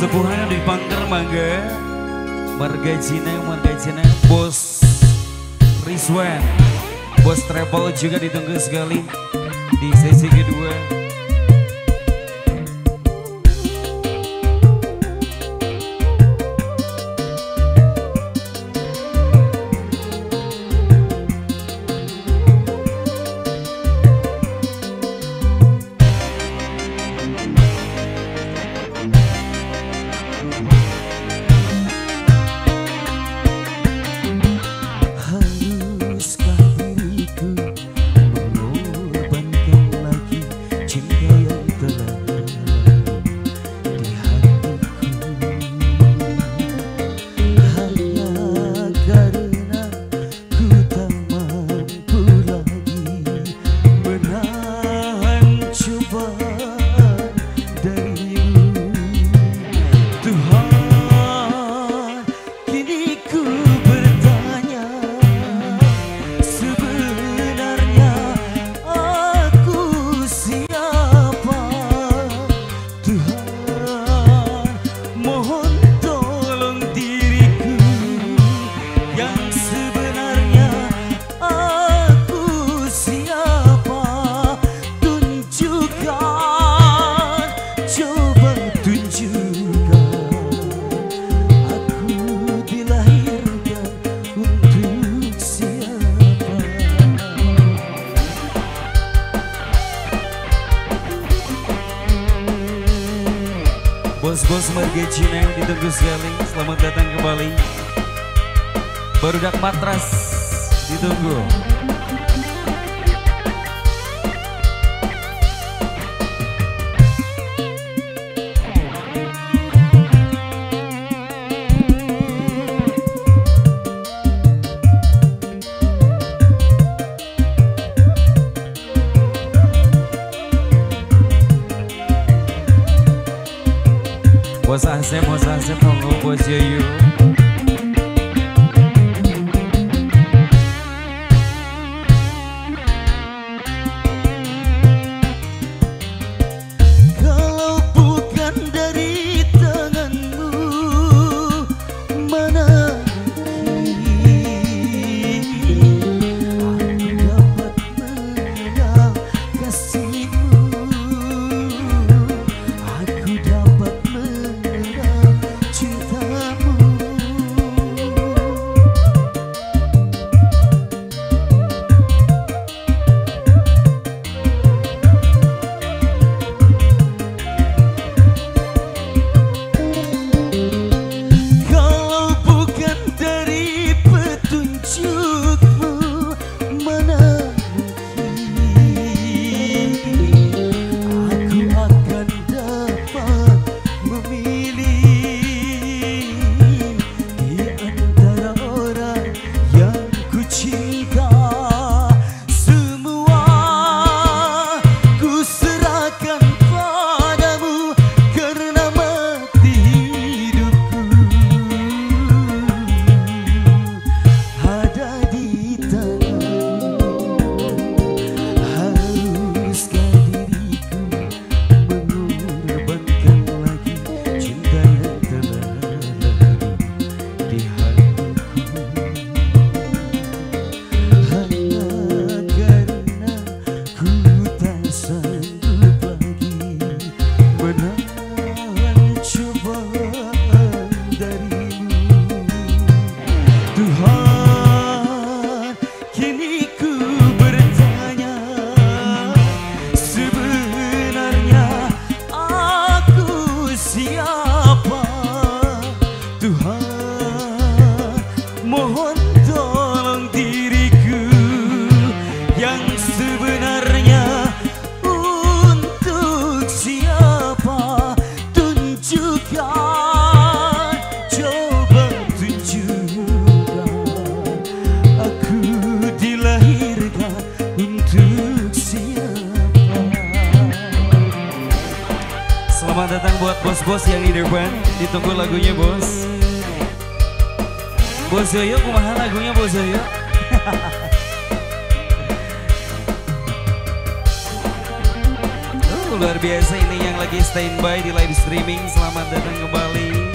sepuhnya di pangker mangga marga jine bos Rizwan, bos travel juga ditunggu sekali di sesi kedua. Bos-bos marga Cina yang ditunggu sekali, selamat datang kembali. Barudak Matras ditunggu. Bos Asep nunggu Bos Yayu. Kalau bukan dari tanganmu, mana aku dapat melihat kasihmu. Aku dapat Selamat datang buat bos-bos yang di depan, ditunggu lagunya bos. Bos Yoyo, kumaha lagunya Bos Yoyo? Luar biasa ini yang lagi standby di live streaming, selamat datang kembali.